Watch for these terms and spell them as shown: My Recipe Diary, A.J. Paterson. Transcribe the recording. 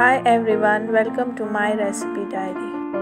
Hi everyone, welcome to My Recipe Diary.